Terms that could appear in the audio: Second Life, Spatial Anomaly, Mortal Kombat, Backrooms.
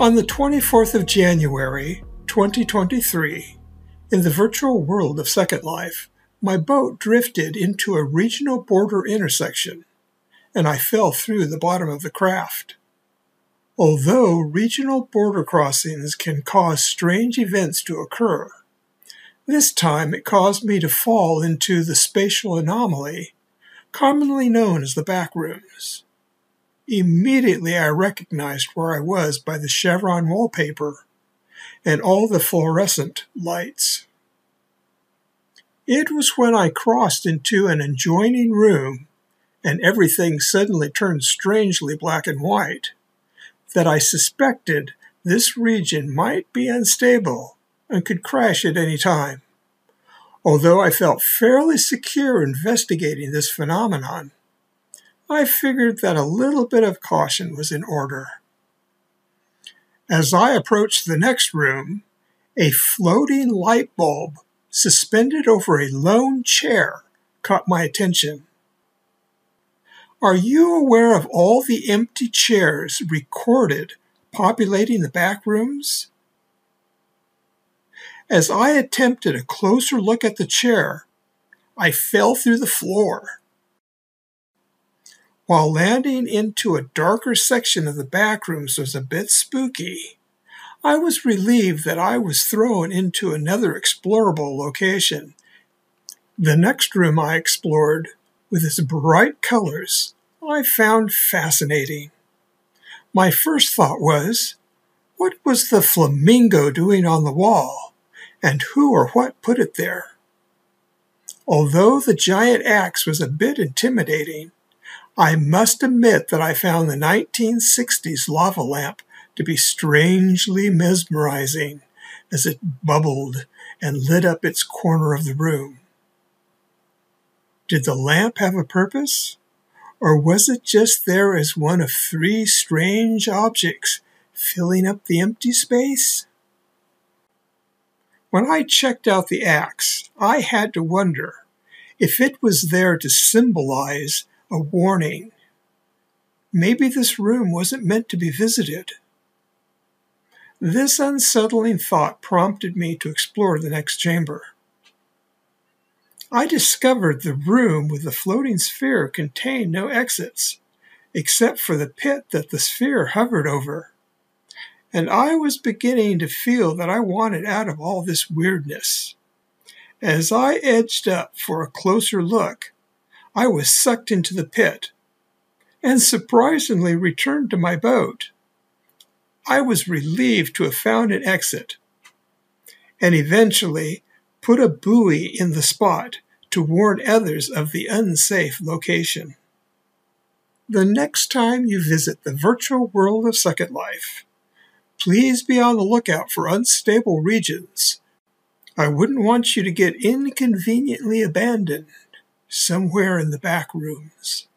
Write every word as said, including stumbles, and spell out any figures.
On the twenty-fourth of January, twenty twenty-three, in the virtual world of Second Life, my boat drifted into a regional border intersection, and I fell through the bottom of the craft. Although regional border crossings can cause strange events to occur, this time it caused me to fall into the spatial anomaly, commonly known as the Backrooms. Immediately I recognized where I was by the chevron wallpaper and all the fluorescent lights. It was when I crossed into an adjoining room and everything suddenly turned strangely black and white that I suspected this region might be unstable and could crash at any time, although I felt fairly secure investigating this phenomenon. I figured that a little bit of caution was in order. As I approached the next room, a floating light bulb suspended over a lone chair caught my attention. Are you aware of all the empty chairs recorded populating the back rooms? As I attempted a closer look at the chair, I fell through the floor. While landing into a darker section of the Backrooms was a bit spooky, I was relieved that I was thrown into another explorable location. The next room I explored, with its bright colors, I found fascinating. My first thought was, what was the flamingo doing on the wall, and who or what put it there? Although the giant axe was a bit intimidating, I must admit that I found the nineteen sixties lava lamp to be strangely mesmerizing as it bubbled and lit up its corner of the room. Did the lamp have a purpose? Or was it just there as one of three strange objects filling up the empty space? When I checked out the axe, I had to wonder if it was there to symbolize a warning. Maybe this room wasn't meant to be visited. This unsettling thought prompted me to explore the next chamber. I discovered the room with the floating sphere contained no exits, except for the pit that the sphere hovered over, and I was beginning to feel that I wanted out of all this weirdness. As I edged up for a closer look, I was sucked into the pit, and surprisingly returned to my boat. I was relieved to have found an exit, and eventually put a buoy in the spot to warn others of the unsafe location. The next time you visit the virtual world of Second Life, please be on the lookout for unstable regions. I wouldn't want you to get inconveniently abandoned somewhere in the back rooms.